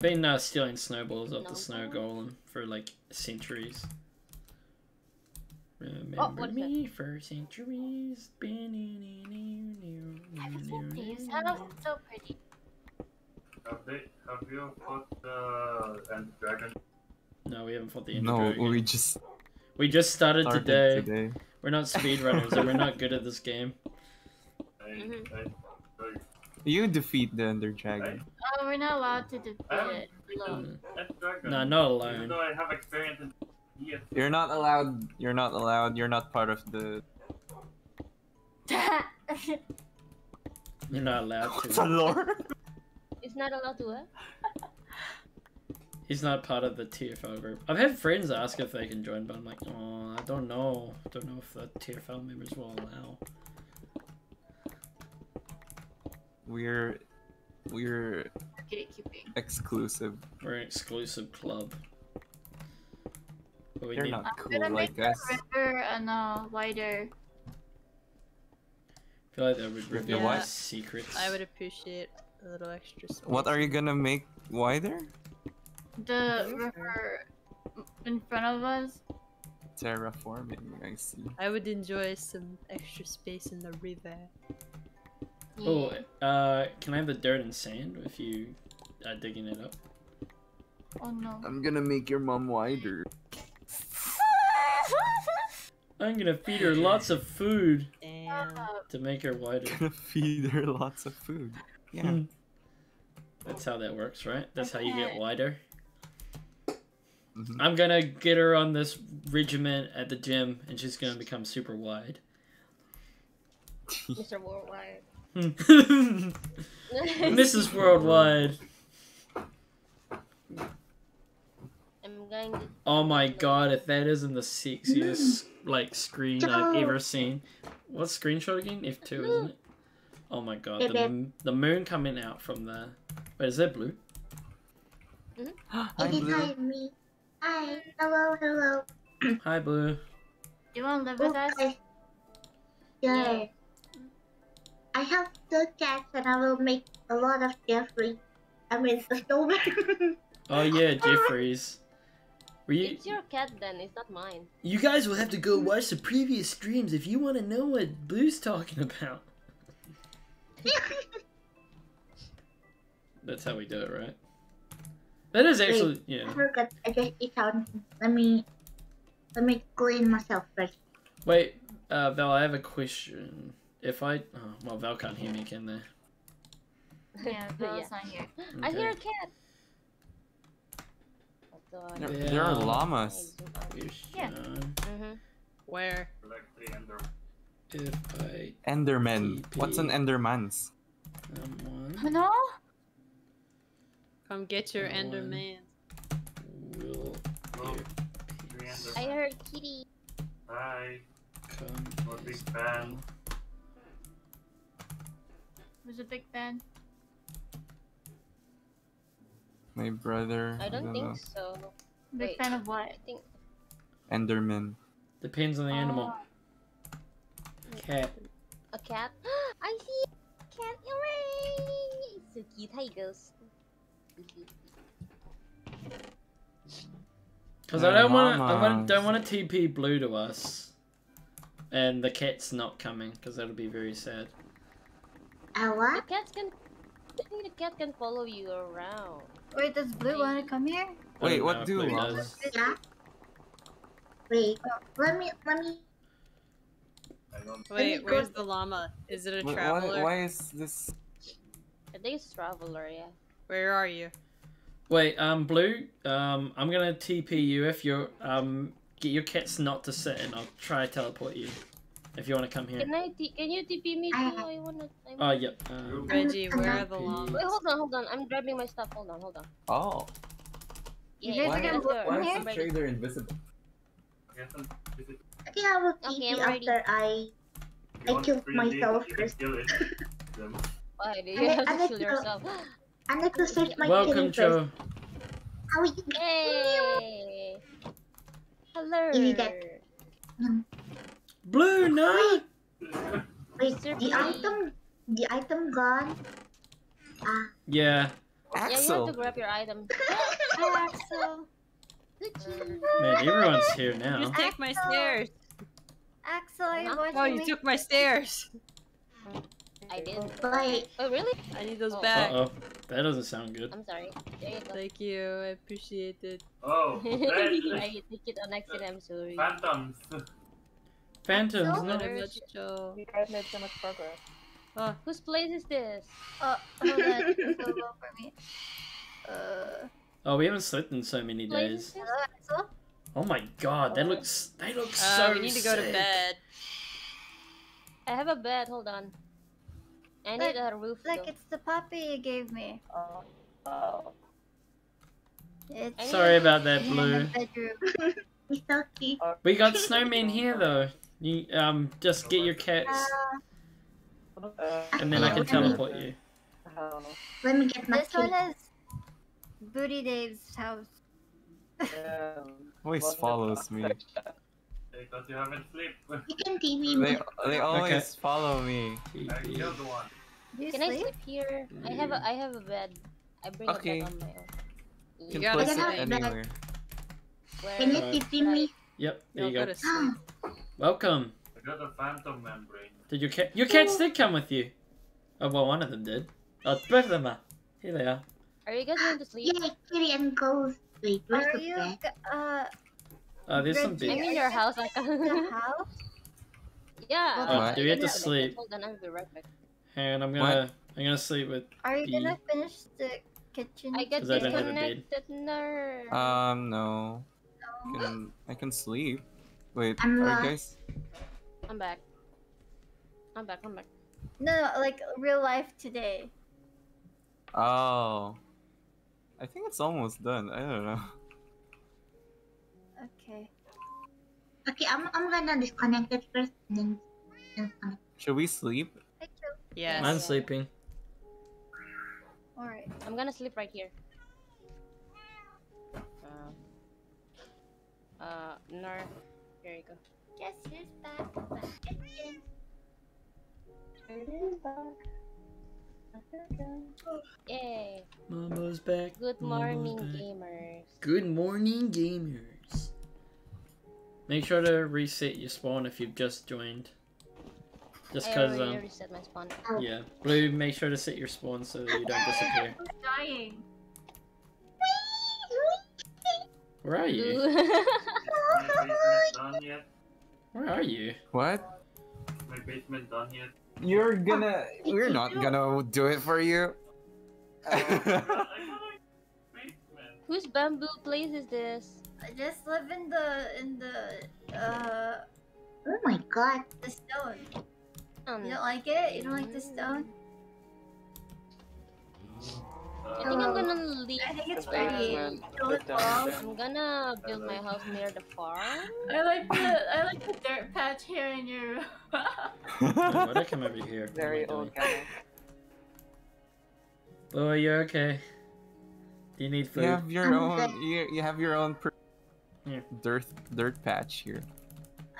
Been stealing snowballs off the snow golem for like centuries. Remember me for centuries. I just want these. That looks so pretty. Have you fought the Ender Dragon? No, we haven't fought the Ender Dragon. No, we just started today. We're not speedrunners and we're not good at this game. You defeat the Ender Dragon. Oh, we're not allowed to defeat it alone. No, not alone. Even though I have experience in DSC. You're not allowed. You're not allowed. You're not part of the. You're not allowed to. It's a lore. He's not allowed to what? He's not part of the TFL group. I've had friends ask if they can join, but I'm like, oh, I don't know. Don't know if the TFL members will allow. We're exclusive. We're an exclusive club. But they're not cool like us. I'm gonna make the river wider. I feel like that would reveal secrets. I would appreciate a little extra sauce. What are you gonna make wider? The river in front of us. Terraforming, I see. I would enjoy some extra space in the river. Oh, can I have the dirt and sand if you are digging it up? Oh no. I'm gonna make your mom wider. I'm gonna feed her lots of food to make her wider. I'm gonna feed her lots of food. Yeah. That's how that works, right? That's how you get wider. I'm gonna get her on this regiment at the gym and she's gonna become super wide. Mr. Worldwide. Mrs. Worldwide. Oh my god, if that isn't the sexiest like screen I've ever seen. What's screenshot again? F2, isn't it? Oh my god, the moon coming out from the... Wait, is that blue? Hi, blue. Hi, hello, hello. Hi, blue. Do you want to live with us? Yeah. I have 2 cats and I will make a lot of Jeffrey. I mean, the snowman. Oh yeah, Jeffrey's. It's your cat then, it's not mine. You guys will have to go watch the previous streams if you want to know what Blue's talking about. That's how we do it, right? That is actually... Wait, yeah. I forgot, I just ate out. Let me clean myself first. Wait, Val, I have a question. If I... Oh, well, Val can't hear me, can they? Yeah, Val's not here. Okay. I hear a cat! There are llamas. Yeah. Where? If I... Enderman. What's an Enderman's? No? Come get your Enderman. I heard kitty. Hi. Come big fan. Who's a big fan? My brother. I don't know. Big fan of what? I think Enderman. Depends on the animal. Cat. A cat? I see a cat. Hooray! It's a cute ghost. Because I don't want to TP Blue to us, and the cat's not coming. Because that'll be very sad. The cat can. I think the cat can follow you around. Wait, does Blue want to come here? Wait, what do you want? Wait, let me. Wait, where's the llama? Is it a traveler? Why is this? I think it's a traveler, yeah. Where are you? Wait, Blue, I'm gonna TP you if you're get your cats not to sit, and I'll try to teleport you. If you want to come here. Can you TP me? Oh, yep. Reggie, where are the llamas? Wait, hold on. I'm grabbing my stuff. Hold on. Oh. Yeah, why is the trader invisible? I think I will TP after I killed myself first. Why do you have to kill yourself? I need to search my kitty first. How are you? Hey. Hello. Give me that. Blue, no! Wait, the item gone? Yeah. Axel. Yeah, you have to grab your item. Hi, Axel. Man, everyone's here now. You take my stairs. Axel, are you watching me? Oh, you took my stairs. I did. Bye. Oh, really? I need those back. Uh-oh. That doesn't sound good. I'm sorry. There you go. Thank you. I appreciate it. Oh. I took it on accident. I'm sorry. Phantoms. Phantoms. So not sure. You guys made so much progress. Oh. Whose place is this? Oh, hold on. It's so low for me. Oh, we haven't slept in so many days. Hello, oh my god, that looks. They look so. We need to go to bed. I have a bed. Hold on. I need a roof. Look, it's the puppy you gave me. Oh. Oh. It's sorry about that, Blue. It's so cute. We got snowmen here though. You just get your cats, and then I can teleport you. Let me get my cat. Booty Dave's house. Yeah, always follows me. Because you haven't slept. You can TV me. They always follow me. I killed one. You can sleep? I sleep here? Yeah. I have a bed. I bring a bed on my own. You gotta sleep anywhere. Can you TV me? Yep, there you go. Welcome. I got a phantom membrane. Did your cat? Your cats did come with you. Oh well, one of them did. Oh, both of them are. Here they are. Are you guys going to sleep? Yeah, Kitty and go sleep. Are you? There's some big. I'm in your house, like your house. Yeah. Well, do we have to sleep? Hold on, I'll be right back. And I'm gonna sleep with. Are you gonna finish the kitchen? I get disconnected. No. No. I can sleep. Wait, are you guys? I'm back. No, like real life today. Oh. I think it's almost done. I don't know. Okay. Okay, I'm gonna disconnect it first and then. Should we sleep? Yes. I'm sleeping. Alright. I'm gonna sleep right here. No. There you go. Yes, he's back. Yay. Mama's back. Good morning, gamers. Good morning, gamers. Make sure to reset your spawn if you've just joined. Just because reset my spawn. Yeah. Blue, make sure to set your spawn so that you don't disappear. I'm dying. Where are you? Where are you? What? My basement done yet. You're gonna. We're not gonna do it for you. Whose bamboo place is this? I just live in the Oh my god, the stone. You don't like it? You don't like the stone? I think I'm gonna leave. I think it's pretty. I'm gonna build my house near the farm. I like the dirt patch here in your room. Why'd I come over here? Very old guy. Boy, you're okay. Do you need food? You have your own. You have your own dirt patch here.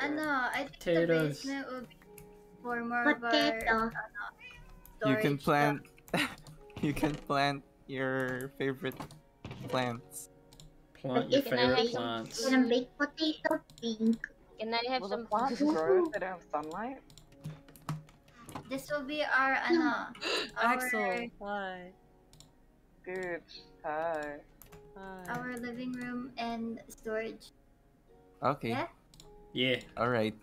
I know. I think potatoes. The basement will be for more of our storage. You can plant. You can plant your favorite plants. Plant your favorite plants. Can I make potato pink? Can I have some plants grow if they don't have sunlight? This will be our Axel. Hi. Good. Hi. Hi. Our living room and storage. Okay. Yeah. Yeah. All right.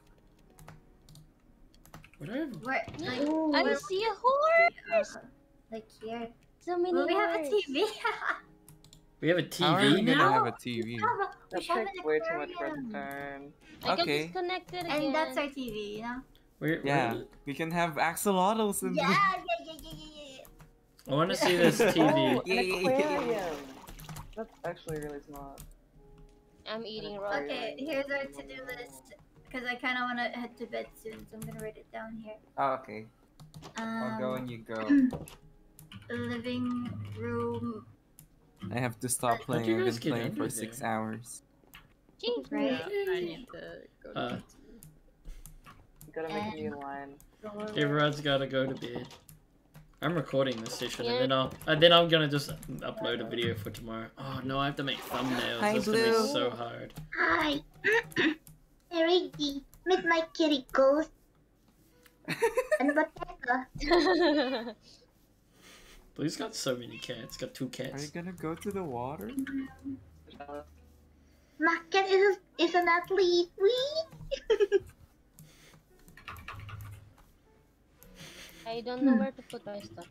Whatever. I see a horse. Like here. So many we have a TV. We have a TV now? Have a TV. That takes way too much for the turn. I got disconnected again. And that's our TV, you know? Yeah, we can have axolotls in there. Yeah. I want to see this TV. That's actually really smart. I'm eating raw. Okay, here's our to-do list. Because I kind of want to head to bed soon, so I'm going to write it down here. Oh, okay. I'll go and you go. Living room. I have to stop playing. I've been playing for 6 hours. Jeez, right? Yeah, I need to go to bed. You gotta make a new line. Everyone's gotta go to bed. I'm recording this session, yeah. and then I'm gonna just upload a video for tomorrow. Oh no, I have to make thumbnails. Hi, Blue. Gonna be so hard. Hi. Erigi, meet my kitty ghost. And whatever. Blue's got so many cats. Got 2 cats. Are you gonna go to the water? My cat is an athlete. Wee. I don't know where to put my stuff.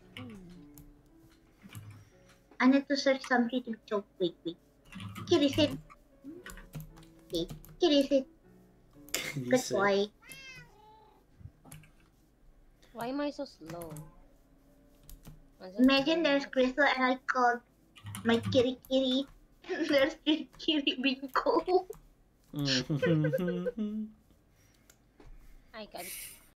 I need to search something to choke. Wait. Kitty sit. Okay. Kitty sit. That's why. Why am I so slow? Imagine there's Crystal and I called my kitty kitty. There's this kitty being cold. I got it.